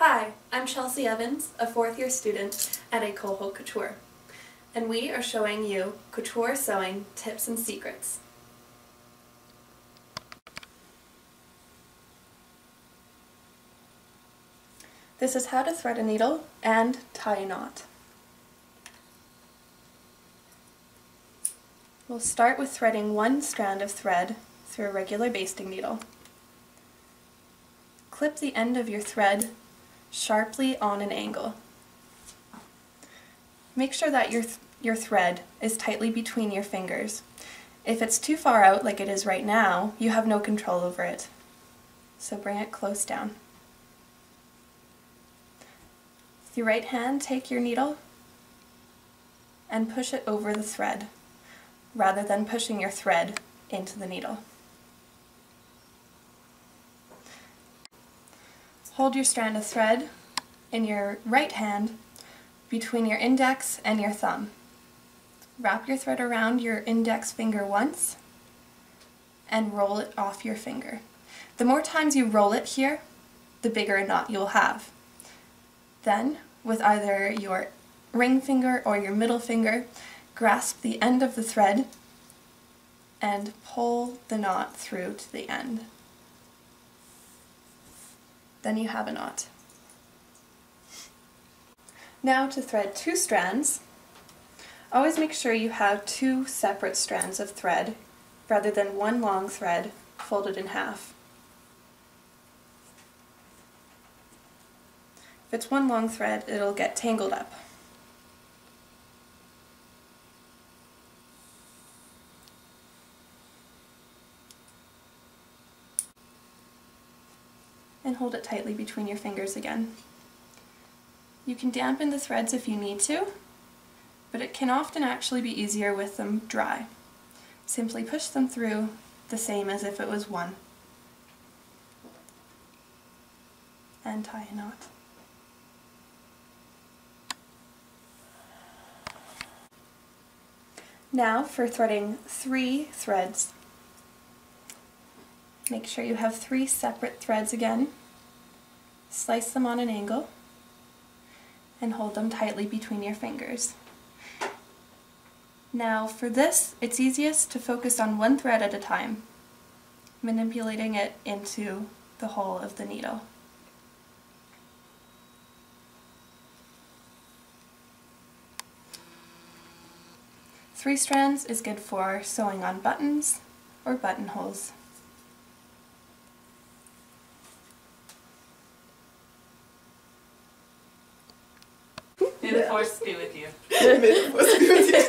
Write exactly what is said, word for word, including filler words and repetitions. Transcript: Hi, I'm Chelsea Evans, a fourth year student at Ecole Holt Couture, and we are showing you couture sewing tips and secrets. This is how to thread a needle and tie a knot. We'll start with threading one strand of thread through a regular basting needle. Clip the end of your thread sharply on an angle. Make sure that your, th your thread is tightly between your fingers. If it's too far out, like it is right now, you have no control over it. So bring it close down. With your right hand, take your needle and push it over the thread, rather than pushing your thread into the needle. Hold your strand of thread in your right hand between your index and your thumb. Wrap your thread around your index finger once and roll it off your finger. The more times you roll it here, the bigger a knot you'll have. Then, with either your ring finger or your middle finger, grasp the end of the thread and pull the knot through to the end. Then you have a knot. Now to thread two strands, always make sure you have two separate strands of thread rather than one long thread folded in half. If it's one long thread, it'll get tangled up. And hold it tightly between your fingers again. You can dampen the threads if you need to, but it can often actually be easier with them dry. Simply push them through the same as if it was one. And tie a knot. Now for threading three threads. Make sure you have three separate threads again. Slice them on an angle and hold them tightly between your fingers. Now for this, it's easiest to focus on one thread at a time, manipulating it into the hole of the needle. Three strands is good for sewing on buttons or buttonholes. May the force be with you. May the force be with you.